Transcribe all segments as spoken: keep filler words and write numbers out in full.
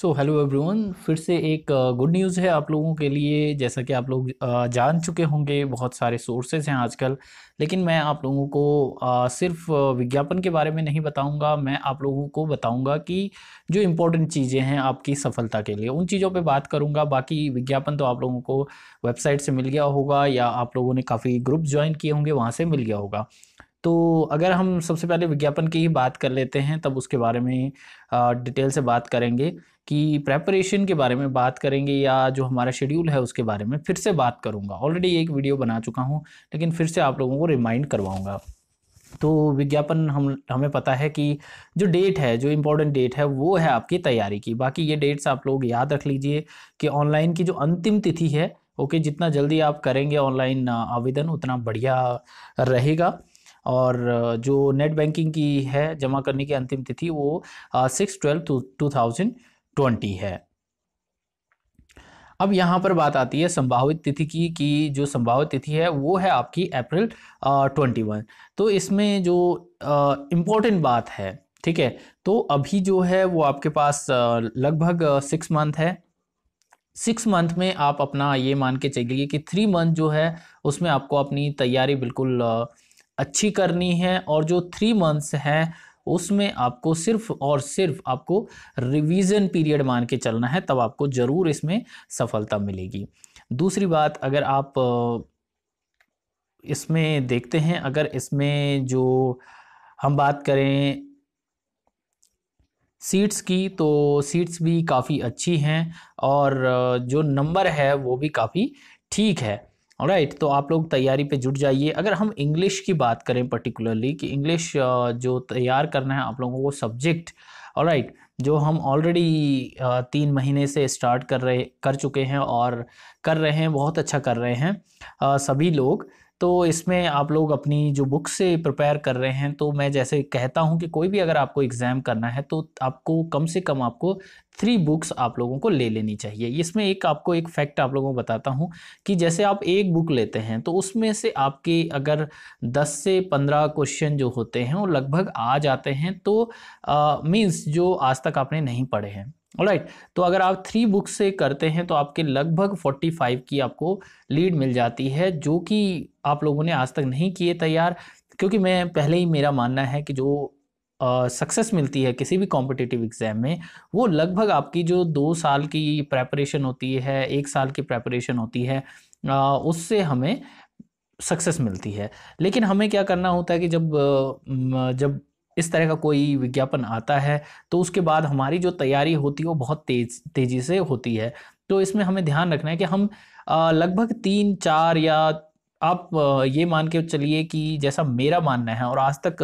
So hello everyone, फिर से एक गुड uh, न्यूज़ है आप लोगों के लिए। जैसा कि आप लोग uh, जान चुके होंगे, बहुत सारे सोर्सेज हैं आजकल, लेकिन मैं आप लोगों को uh, सिर्फ विज्ञापन के बारे में नहीं बताऊंगा। मैं आप लोगों को बताऊंगा कि जो इम्पोर्टेंट चीज़ें हैं आपकी सफलता के लिए, उन चीज़ों पे बात करूंगा। बाकी विज्ञापन तो आप लोगों को वेबसाइट से मिल गया होगा, या आप लोगों ने काफ़ी ग्रुप ज्वाइन किए होंगे वहाँ से मिल गया होगा। तो अगर हम सबसे पहले विज्ञापन की ही बात कर लेते हैं, तब उसके बारे में डिटेल से बात करेंगे कि प्रेपरेशन के बारे में बात करेंगे, या जो हमारा शेड्यूल है उसके बारे में फिर से बात करूंगा। ऑलरेडी एक वीडियो बना चुका हूं, लेकिन फिर से आप लोगों को रिमाइंड करवाऊंगा। तो विज्ञापन हम हमें पता है कि जो डेट है, जो इम्पोर्टेंट डेट है, वो है आपकी तैयारी की। बाकी ये डेट्स आप लोग याद रख लीजिए कि ऑनलाइन की जो अंतिम तिथि है, ओके, जितना जल्दी आप करेंगे ऑनलाइन आवेदन उतना बढ़िया रहेगा। और जो नेट बैंकिंग की है जमा करने की अंतिम तिथि, वो six twelve two thousand twenty है। अब यहाँ पर बात आती है संभावित तिथि की कि जो संभावित तिथि है वो है आपकी अप्रैल ट्वेंटी वन। तो इसमें जो इम्पोर्टेंट बात है, ठीक है, तो अभी जो है वो आपके पास लगभग सिक्स मंथ है। सिक्स मंथ में आप अपना ये मान के चलिए कि थ्री मंथ जो है उसमें आपको अपनी तैयारी बिल्कुल आ, अच्छी करनी है, और जो थ्री मंथ्स हैं उसमें आपको सिर्फ और सिर्फ आपको रिवीजन पीरियड मान के चलना है, तब आपको ज़रूर इसमें सफलता मिलेगी। दूसरी बात, अगर आप इसमें देखते हैं, अगर इसमें जो हम बात करें सीट्स की, तो सीट्स भी काफ़ी अच्छी हैं और जो नंबर है वो भी काफ़ी ठीक है। ऑलराइट, तो आप लोग तैयारी पे जुट जाइए। अगर हम इंग्लिश की बात करें पर्टिकुलरली कि इंग्लिश जो तैयार करना है आप लोगों को सब्जेक्ट, ऑलराइट, जो हम ऑलरेडी तीन महीने से स्टार्ट कर रहे कर चुके हैं और कर रहे हैं, बहुत अच्छा कर रहे हैं सभी लोग। तो इसमें आप लोग अपनी जो बुक से प्रिपेयर कर रहे हैं, तो मैं जैसे कहता हूं कि कोई भी अगर आपको एग्ज़ाम करना है तो आपको कम से कम आपको थ्री बुक्स आप लोगों को ले लेनी चाहिए। इसमें एक आपको एक फैक्ट आप लोगों को बताता हूं कि जैसे आप एक बुक लेते हैं तो उसमें से आपके अगर दस से पंद्रह क्वेश्चन जो होते हैं वो लगभग आ जाते हैं, तो मीन्स जो आज तक आपने नहीं पढ़े हैं। ऑलराइट, तो अगर आप थ्री बुक्स से करते हैं तो आपके लगभग फोर्टी फाइव की आपको लीड मिल जाती है, जो कि आप लोगों ने आज तक नहीं किए तैयार। क्योंकि मैं पहले ही, मेरा मानना है कि जो सक्सेस मिलती है किसी भी कॉम्पिटिटिव एग्ज़ाम में, वो लगभग आपकी जो दो साल की प्रेपरेशन होती है, एक साल की प्रेपरेशन होती है, आ, उससे हमें सक्सेस मिलती है। लेकिन हमें क्या करना होता है कि जब जब इस तरह का कोई विज्ञापन आता है तो उसके बाद हमारी जो तैयारी होती है वो बहुत तेज तेज़ी से होती है। तो इसमें हमें ध्यान रखना है कि हम लगभग तीन चार, या आप ये मान के चलिए कि जैसा मेरा मानना है, और आज तक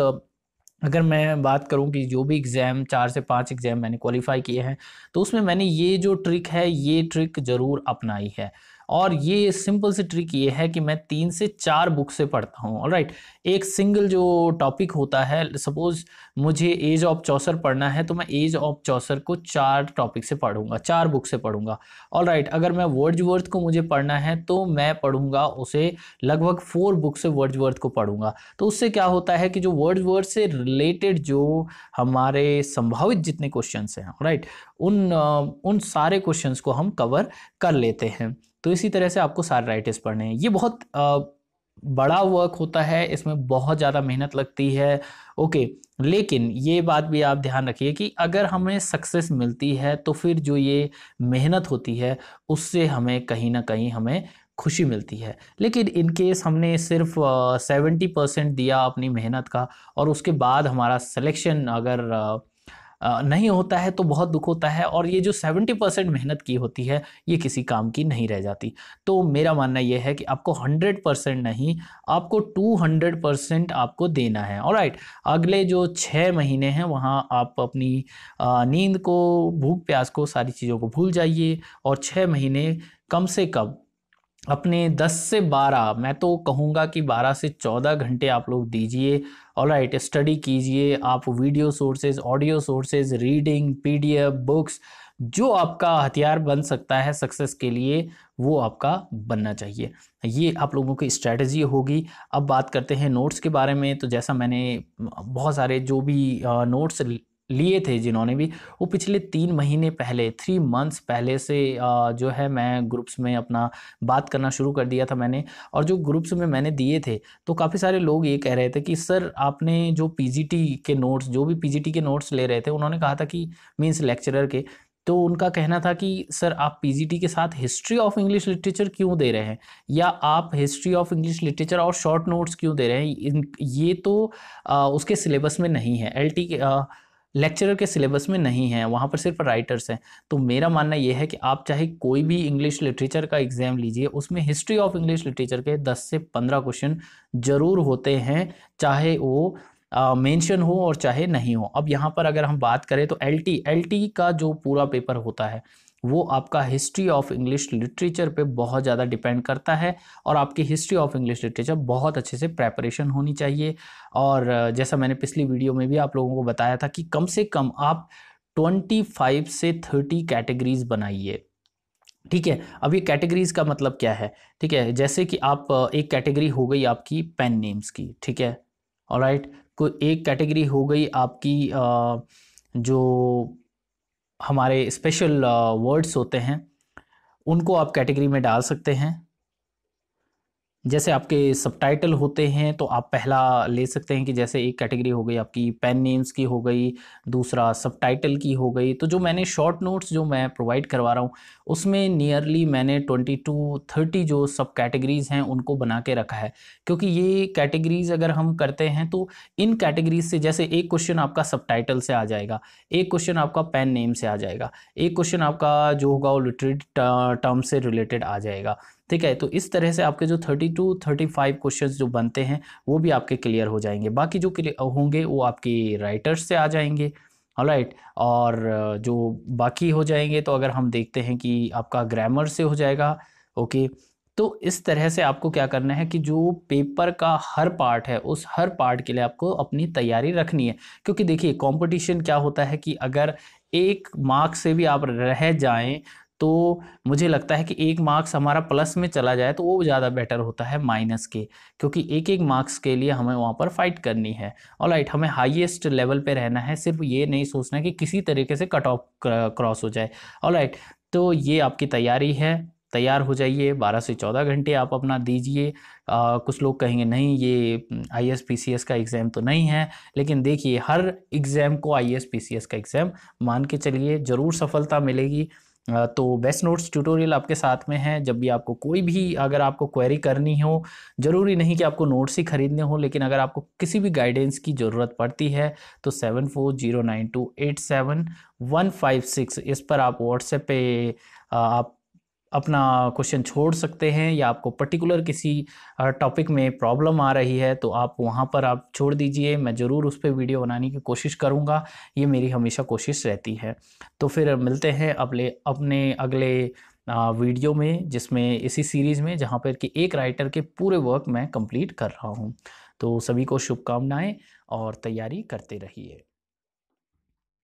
अगर मैं बात करूं कि जो भी एग्ज़ाम, चार से पांच एग्ज़ाम मैंने क्वालिफ़ाई किए हैं, तो उसमें मैंने ये जो ट्रिक है, ये ट्रिक ज़रूर अपनाई है। और ये सिंपल सी ट्रिक ये है कि मैं तीन से चार बुक से पढ़ता हूँ। ऑलराइट, एक सिंगल जो टॉपिक होता है, सपोज़ मुझे एज ऑफ चौसर पढ़ना है, तो मैं एज ऑफ चौसर को चार टॉपिक से पढ़ूंगा, चार बुक से पढ़ूंगा। ऑलराइट, अगर मैं वर्ड्सवर्थ को मुझे पढ़ना है तो मैं पढ़ूंगा उसे लगभग फोर बुक से वर्ड्सवर्थ को पढ़ूंगा। तो उससे क्या होता है कि जो वर्ड्सवर्थ से रिलेटेड जो हमारे संभावित जितने क्वेश्चन हैं, ऑलराइट, उन उन सारे क्वेश्चन को हम कवर कर लेते हैं। तो इसी तरह से आपको सारे राइटर्स पढ़ने हैं। ये बहुत आ, बड़ा वर्क होता है, इसमें बहुत ज़्यादा मेहनत लगती है, ओके। लेकिन ये बात भी आप ध्यान रखिए कि अगर हमें सक्सेस मिलती है तो फिर जो ये मेहनत होती है उससे हमें कहीं ना कहीं हमें खुशी मिलती है। लेकिन इनकेस हमने सिर्फ सेवेंटी परसेंट दिया अपनी मेहनत का, और उसके बाद हमारा सिलेक्शन अगर आ, नहीं होता है तो बहुत दुख होता है, और ये जो सत्तर परसेंट मेहनत की होती है ये किसी काम की नहीं रह जाती। तो मेरा मानना ये है कि आपको सौ परसेंट नहीं, आपको दो सौ परसेंट आपको देना है। ऑलराइट, अगले जो छः महीने हैं वहाँ आप अपनी नींद को, भूख प्यास को, सारी चीज़ों को भूल जाइए, और छः महीने कम से कम अपने दस से बारह, मैं तो कहूँगा कि बारह से चौदह घंटे आप लोग दीजिए। ऑलराइट, स्टडी कीजिए आप, video sources, audio sources, reading, PDF, books, जो आपका हथियार बन सकता है सक्सेस के लिए वो आपका बनना चाहिए। ये आप लोगों की स्ट्रैटेजी होगी। अब बात करते हैं नोट्स के बारे में। तो जैसा मैंने बहुत सारे जो भी नोट्स लिए थे जिन्होंने भी, वो पिछले तीन महीने पहले थ्री मंथ्स पहले से जो है मैं ग्रुप्स में अपना बात करना शुरू कर दिया था मैंने। और जो ग्रुप्स में मैंने दिए थे तो काफ़ी सारे लोग ये कह रहे थे कि सर आपने जो पीजीटी के नोट्स, जो भी पीजीटी के नोट्स ले रहे थे, उन्होंने कहा था कि मीन्स लेक्चरर के, तो उनका कहना था कि सर आप पीजीटी के साथ हिस्ट्री ऑफ इंग्लिश लिटरेचर क्यों दे रहे हैं, या आप हिस्ट्री ऑफ इंग्लिश लिटरेचर और शॉर्ट नोट्स क्यों दे रहे हैं, ये तो आ, उसके सिलेबस में नहीं है, एलटी के आ, लेक्चरर के सिलेबस में नहीं है, वहाँ पर सिर्फ राइटर्स हैं। तो मेरा मानना यह है कि आप चाहे कोई भी इंग्लिश लिटरेचर का एग्ज़ाम लीजिए, उसमें हिस्ट्री ऑफ इंग्लिश लिटरेचर के दस से पंद्रह क्वेश्चन ज़रूर होते हैं, चाहे वो मेंशन uh, हो और चाहे नहीं हो। अब यहाँ पर अगर हम बात करें तो एल टी एल टी का जो पूरा पेपर होता है वो आपका हिस्ट्री ऑफ इंग्लिश लिटरेचर पे बहुत ज़्यादा डिपेंड करता है, और आपकी हिस्ट्री ऑफ इंग्लिश लिटरेचर बहुत अच्छे से प्रेपरेशन होनी चाहिए। और जैसा मैंने पिछली वीडियो में भी आप लोगों को बताया था कि कम से कम आप ट्वेंटी फाइव से थर्टी कैटेगरीज बनाइए, ठीक है। अब ये कैटेगरीज का मतलब क्या है, ठीक है, जैसे कि आप एक कैटेगरी हो गई आपकी पेन नेम्स की, ठीक है, ऑलराइट, कोई एक कैटेगरी हो गई आपकी आ, जो हमारे स्पेशल वर्ड्स होते हैं उनको आप कैटेगरी में डाल सकते हैं, जैसे आपके सबटाइटल होते हैं तो आप पहला ले सकते हैं कि जैसे एक कैटेगरी हो गई आपकी पेन नेम्स की हो गई, दूसरा सबटाइटल की हो गई। तो जो मैंने शॉर्ट नोट्स जो मैं प्रोवाइड करवा रहा हूँ उसमें नियरली मैंने बाईस तीस जो सब कैटेगरीज़ हैं उनको बना के रखा है, क्योंकि ये कैटेगरीज़ अगर हम करते हैं तो इन कैटेगरीज से जैसे एक क्वेश्चन आपका सबटाइटल से आ जाएगा, एक क्वेश्चन आपका पेन नेम से आ जाएगा, एक क्वेश्चन आपका जो होगा वो लिटरेरी टर्म से रिलेटेड आ जाएगा, ठीक है। तो इस तरह से आपके जो बत्तीस, पैंतीस क्वेश्चंस जो बनते हैं वो भी आपके क्लियर हो जाएंगे, बाकी जो होंगे वो आपके राइटर्स से आ जाएंगे, ऑलराइट, और जो बाकी हो जाएंगे तो अगर हम देखते हैं कि आपका ग्रामर से हो जाएगा, ओके। तो इस तरह से आपको क्या करना है कि जो पेपर का हर पार्ट है उस हर पार्ट के लिए आपको अपनी तैयारी रखनी है, क्योंकि देखिए कॉम्पिटिशन क्या होता है कि अगर एक मार्क से भी आप रह जाएँ तो मुझे लगता है कि एक मार्क्स हमारा प्लस में चला जाए तो वो ज़्यादा बेटर होता है माइनस के, क्योंकि एक एक मार्क्स के लिए हमें वहाँ पर फाइट करनी है, ऑलराइट, हमें हाईएस्ट लेवल पे रहना है, सिर्फ ये नहीं सोचना कि किसी तरीके से कट ऑफ क्रॉस हो जाए, ऑलराइट। तो ये आपकी तैयारी है, तैयार हो जाइए, बारह से चौदह घंटे आप अपना दीजिए। कुछ लोग कहेंगे नहीं ये आईएएस पीसीएस का एग्ज़ाम तो नहीं है, लेकिन देखिए हर एग्ज़ाम को आईएएस पीसीएस का एग्ज़ाम मान के चलिए, ज़रूर सफलता मिलेगी। तो बेस्ट नोट्स ट्यूटोरियल आपके साथ में है, जब भी आपको कोई भी अगर आपको क्वेरी करनी हो, ज़रूरी नहीं कि आपको नोट्स ही खरीदने हो, लेकिन अगर आपको किसी भी गाइडेंस की ज़रूरत पड़ती है तो seven four zero nine two eight seven one five six, इस पर आप व्हाट्सएप पे आप अपना क्वेश्चन छोड़ सकते हैं, या आपको पर्टिकुलर किसी टॉपिक में प्रॉब्लम आ रही है तो आप वहां पर आप छोड़ दीजिए, मैं ज़रूर उस पर वीडियो बनाने की कोशिश करूंगा, ये मेरी हमेशा कोशिश रहती है। तो फिर मिलते हैं अपने अपने अगले वीडियो में, जिसमें इसी सीरीज़ में जहां पर कि एक राइटर के पूरे वर्क मैं कंप्लीट कर रहा हूँ। तो सभी को शुभकामनाएँ और तैयारी करते रहिए।